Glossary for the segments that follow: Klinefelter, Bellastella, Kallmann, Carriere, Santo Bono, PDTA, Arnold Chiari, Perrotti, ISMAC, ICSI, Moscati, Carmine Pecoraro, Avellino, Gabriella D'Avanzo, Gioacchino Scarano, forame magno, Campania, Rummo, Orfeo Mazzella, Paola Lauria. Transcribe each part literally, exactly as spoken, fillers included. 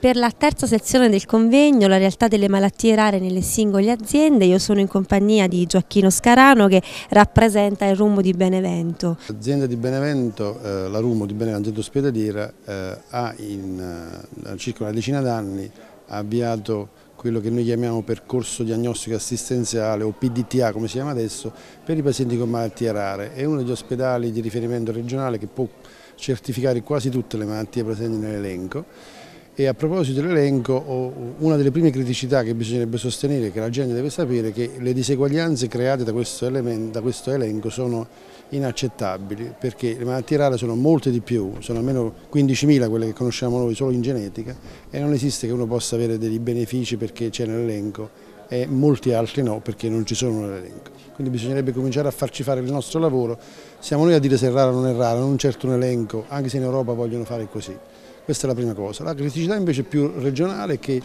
Per la terza sezione del convegno, la realtà delle malattie rare nelle singole aziende, io sono in compagnia di Gioacchino Scarano che rappresenta il Rummo di Benevento. L'azienda di Benevento, eh, la Rummo di Benevento, l'azienda ospedaliera, eh, ha in eh, circa una decina d'anni avviato quello che noi chiamiamo percorso diagnostico assistenziale o P D T A come si chiama adesso, per i pazienti con malattie rare. È uno degli ospedali di riferimento regionale che può certificare quasi tutte le malattie presenti nell'elenco. E a proposito dell'elenco, una delle prime criticità che bisognerebbe sostenere, che la gente deve sapere, è che le diseguaglianze create da questo, elemento, da questo elenco sono inaccettabili, perché le malattie rare sono molte di più, sono almeno quindicimila quelle che conosciamo noi solo in genetica, e non esiste che uno possa avere dei benefici perché c'è nell'elenco e molti altri no, perché non ci sono nell'elenco. Quindi bisognerebbe cominciare a farci fare il nostro lavoro. Siamo noi a dire se è raro o non è raro, non certo un elenco, anche se in Europa vogliono fare così. Questa è la prima cosa. La criticità invece più regionale è che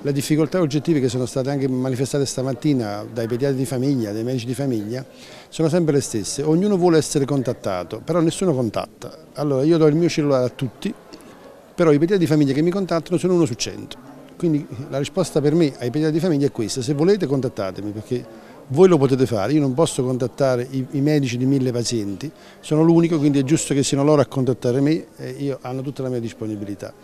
le difficoltà oggettive che sono state anche manifestate stamattina dai pediatri di famiglia, dai medici di famiglia, sono sempre le stesse. Ognuno vuole essere contattato, però nessuno contatta. Allora io do il mio cellulare a tutti, però i pediatri di famiglia che mi contattano sono uno su cento. Quindi la risposta per me ai pediatri di famiglia è questa: se volete contattatemi, perché voi lo potete fare, io non posso contattare i, i medici di mille pazienti, sono l'unico, quindi è giusto che siano loro a contattare me e io, hanno tutta la mia disponibilità.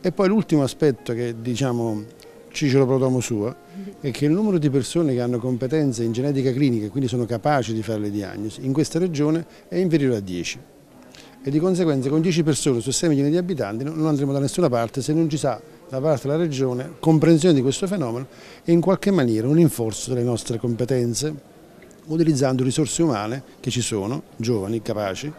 E poi l'ultimo aspetto che diciamo Cicero Prodomo sua è che il numero di persone che hanno competenze in genetica clinica e quindi sono capaci di fare le diagnosi in questa regione è inferiore a dieci e di conseguenza con dieci persone su sei milioni di abitanti non andremo da nessuna parte se non ci sa da parte della Regione comprensione di questo fenomeno e in qualche maniera un rinforzo delle nostre competenze utilizzando risorse umane che ci sono, giovani, capaci,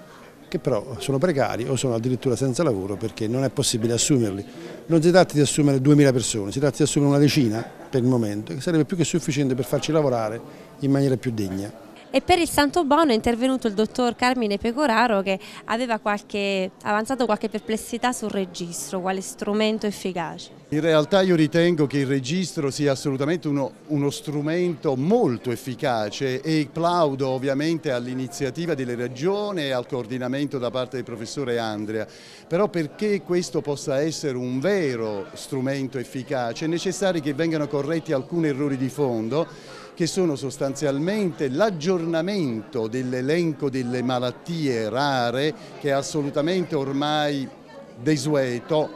che però sono precari o sono addirittura senza lavoro perché non è possibile assumerli. Non si tratta di assumere duemila persone, si tratta di assumere una decina per il momento, che sarebbe più che sufficiente per farci lavorare in maniera più degna. E per il Santo Bono è intervenuto il dottor Carmine Pecoraro che aveva qualche, avanzato qualche perplessità sul registro, quale strumento efficace. In realtà io ritengo che il registro sia assolutamente uno, uno strumento molto efficace e plaudo ovviamente all'iniziativa delle regioni e al coordinamento da parte del professore Andrea, però perché questo possa essere un vero strumento efficace è necessario che vengano corretti alcuni errori di fondo, che sono sostanzialmente l'aggiornamento dell'elenco delle malattie rare, che è assolutamente ormai desueto,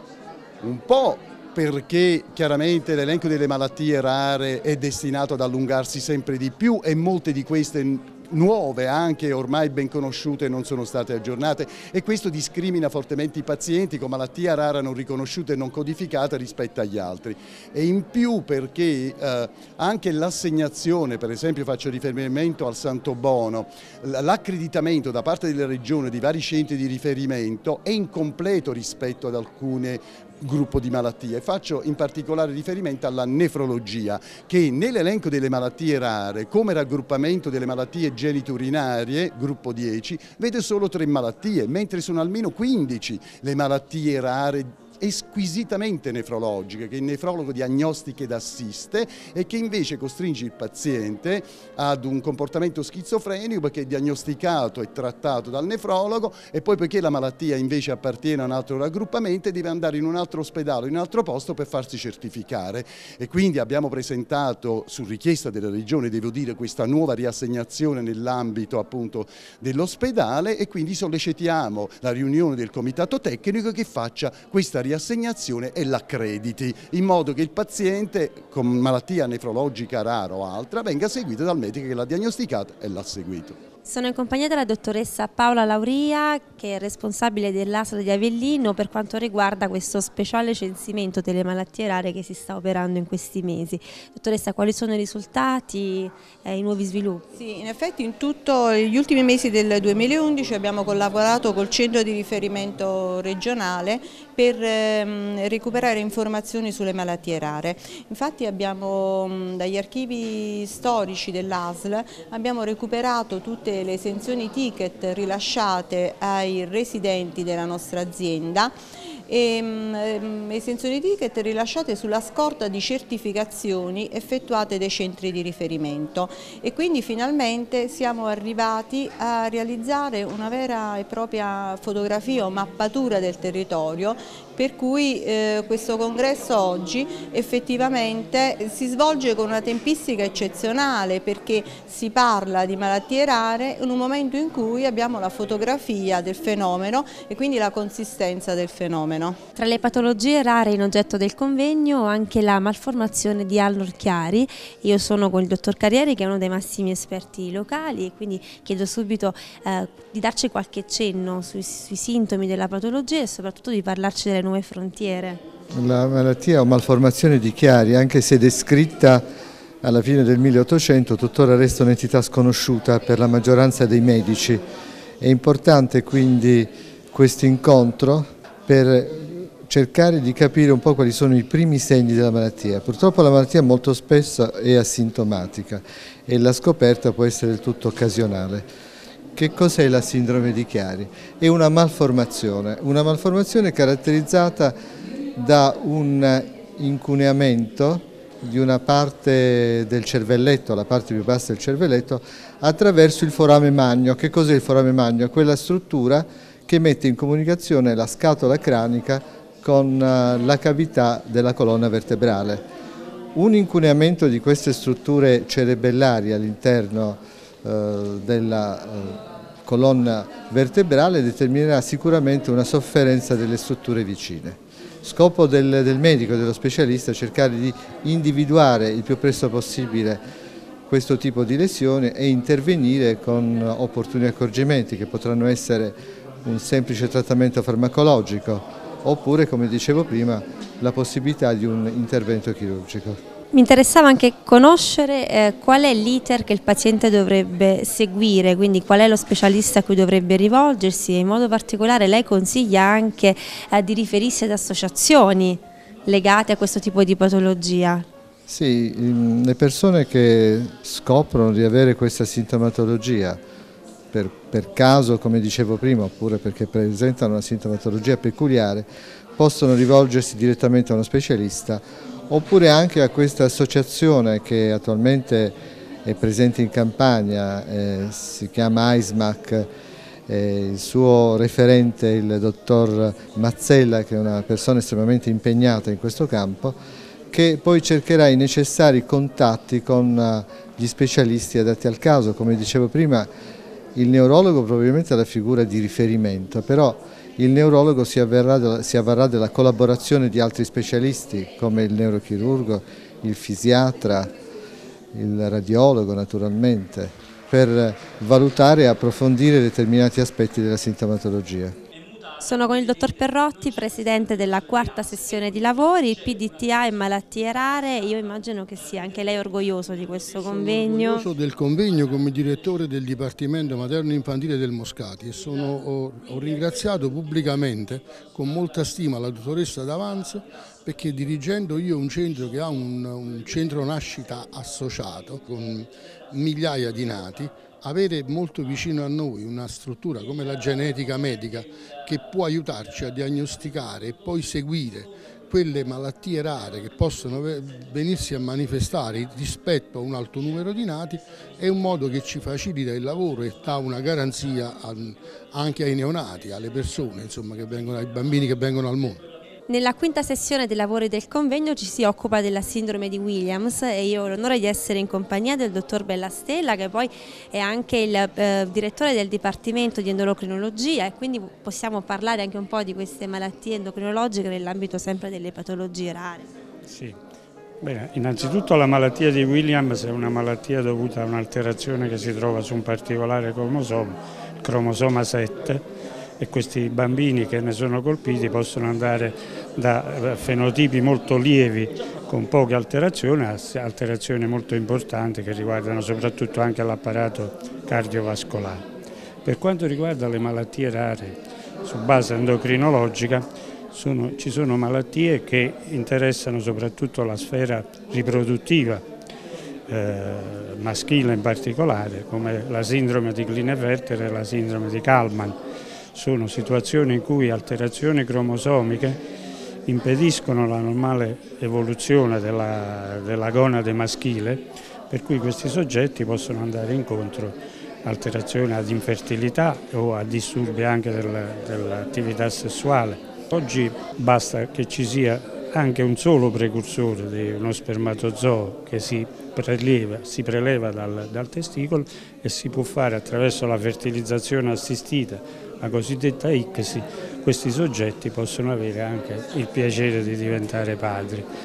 un po' perché chiaramente l'elenco delle malattie rare è destinato ad allungarsi sempre di più e molte di queste nuove, anche ormai ben conosciute, non sono state aggiornate e questo discrimina fortemente i pazienti con malattia rara non riconosciuta e non codificata rispetto agli altri. E in più perché eh, anche l'assegnazione, per esempio faccio riferimento al Santo Bono, l'ackreditamento da parte della Regione di vari centri di riferimento è incompleto rispetto ad alcune gruppo di malattie. Faccio in particolare riferimento alla nefrologia che nell'elenco delle malattie rare come raggruppamento delle malattie genitourinarie, gruppo dieci, vede solo tre malattie, mentre sono almeno quindici le malattie rare squisitamente nefrologiche che il nefrologo diagnostica ed assiste e che invece costringe il paziente ad un comportamento schizofrenico perché è diagnosticato e trattato dal nefrologo e poi perché la malattia invece appartiene a un altro raggruppamento e deve andare in un altro ospedale, in un altro posto per farsi certificare. E quindi abbiamo presentato su richiesta della Regione, devo dire, questa nuova riassegnazione nell'ambito appunto dell'ospedale e quindi sollecitiamo la riunione del comitato tecnico che faccia questa riassegnazione assegnazione e l'accrediti, in modo che il paziente con malattia nefrologica rara o altra venga seguito dal medico che l'ha diagnosticato e l'ha seguito. Sono in compagnia della dottoressa Paola Lauria che è responsabile dell'A S L di Avellino per quanto riguarda questo speciale censimento delle malattie rare che si sta operando in questi mesi. Dottoressa, quali sono i risultati e i nuovi sviluppi? Sì, in effetti in tutto gli ultimi mesi del duemilaundici abbiamo collaborato col centro di riferimento regionale per ehm, recuperare informazioni sulle malattie rare. Infatti abbiamo, dagli archivi storici dell'A S L abbiamo recuperato tutte le esenzioni ticket rilasciate ai residenti della nostra azienda e esenzioni ticket rilasciate sulla scorta di certificazioni effettuate dai centri di riferimento e quindi finalmente siamo arrivati a realizzare una vera e propria fotografia o mappatura del territorio per cui eh, questo congresso oggi effettivamente si svolge con una tempistica eccezionale, perché si parla di malattie rare in un momento in cui abbiamo la fotografia del fenomeno e quindi la consistenza del fenomeno. Tra le patologie rare in oggetto del convegno anche la malformazione di Arnold Chiari. Io sono con il dottor Carriere, che è uno dei massimi esperti locali, e quindi chiedo subito eh, di darci qualche cenno sui, sui sintomi della patologia e soprattutto di parlarci delle nuove frontiere. La malattia o malformazione di Chiari, anche se descritta alla fine del milleottocento, tuttora resta un'entità sconosciuta per la maggioranza dei medici. È importante quindi questo incontro per cercare di capire un po' quali sono i primi segni della malattia. Purtroppo la malattia molto spesso è asintomatica e la scoperta può essere del tutto occasionale. Che cos'è la sindrome di Chiari? È una malformazione, una malformazione caratterizzata da un incuneamento di una parte del cervelletto, la parte più bassa del cervelletto, attraverso il forame magno. Che cos'è il forame magno? Quella struttura che mette in comunicazione la scatola cranica con la cavità della colonna vertebrale. Un incuneamento di queste strutture cerebellari all'interno della colonna vertebrale determinerà sicuramente una sofferenza delle strutture vicine. Scopo del, del medico, dello specialista, è cercare di individuare il più presto possibile questo tipo di lesione e intervenire con opportuni accorgimenti, che potranno essere un semplice trattamento farmacologico oppure, come dicevo prima, la possibilità di un intervento chirurgico. Mi interessava anche conoscere eh, qual è l'iter che il paziente dovrebbe seguire, quindi qual è lo specialista a cui dovrebbe rivolgersi, e in modo particolare lei consiglia anche eh, di riferirsi ad associazioni legate a questo tipo di patologia. Sì, le persone che scoprono di avere questa sintomatologia per, per caso, come dicevo prima, oppure perché presentano una sintomatologia peculiare, possono rivolgersi direttamente a uno specialista, oppure anche a questa associazione che attualmente è presente in Campania, eh, si chiama I S M A C, eh, il suo referente è il dottor Mazzella, che è una persona estremamente impegnata in questo campo, che poi cercherà i necessari contatti con uh, gli specialisti adatti al caso. Come dicevo prima, il neurologo probabilmente è la figura di riferimento, però il neurologo si avverrà, si avvarrà della collaborazione di altri specialisti come il neurochirurgo, il fisiatra, il radiologo naturalmente, per valutare e approfondire determinati aspetti della sintomatologia. Sono con il dottor Perrotti, presidente della quarta sessione di lavori, P D T A e malattie rare. Io immagino che sia anche lei orgoglioso di questo convegno. Sono orgoglioso del convegno come direttore del Dipartimento Materno-Infantile del Moscati, e sono, ho, ho ringraziato pubblicamente con molta stima la dottoressa D'Avanzo, perché dirigendo io un centro che ha un, un centro nascita associato con migliaia di nati, avere molto vicino a noi una struttura come la genetica medica che può aiutarci a diagnosticare e poi seguire quelle malattie rare che possono venirsi a manifestare rispetto a un alto numero di nati, è un modo che ci facilita il lavoro e dà una garanzia anche ai neonati, alle persone, insomma, che vengono, ai bambini che vengono al mondo. Nella quinta sessione dei lavori del convegno ci si occupa della sindrome di Williams, e io ho l'onore di essere in compagnia del dottor Bellastella, che poi è anche il eh, direttore del Dipartimento di Endocrinologia, e quindi possiamo parlare anche un po' di queste malattie endocrinologiche nell'ambito sempre delle patologie rare. Sì, bene, innanzitutto la malattia di Williams è una malattia dovuta a un'alterazione che si trova su un particolare cromosoma, il cromosoma sette. E questi bambini che ne sono colpiti possono andare da fenotipi molto lievi con poche alterazioni a alterazioni molto importanti che riguardano soprattutto anche l'apparato cardiovascolare. Per quanto riguarda le malattie rare su base endocrinologica, sono, ci sono malattie che interessano soprattutto la sfera riproduttiva eh, maschile in particolare, come la sindrome di Klinefelter e la sindrome di Kallmann. Sono situazioni in cui alterazioni cromosomiche impediscono la normale evoluzione della, della gonade maschile, per cui questi soggetti possono andare incontro a alterazioni ad infertilità o a disturbi anche dell'attività sessuale. Oggi basta che ci sia anche un solo precursore di uno spermatozoo che si preleva, si preleva dal, dal testicolo e si può fare attraverso la fertilizzazione assistita, la cosiddetta I C S I, questi soggetti possono avere anche il piacere di diventare padri.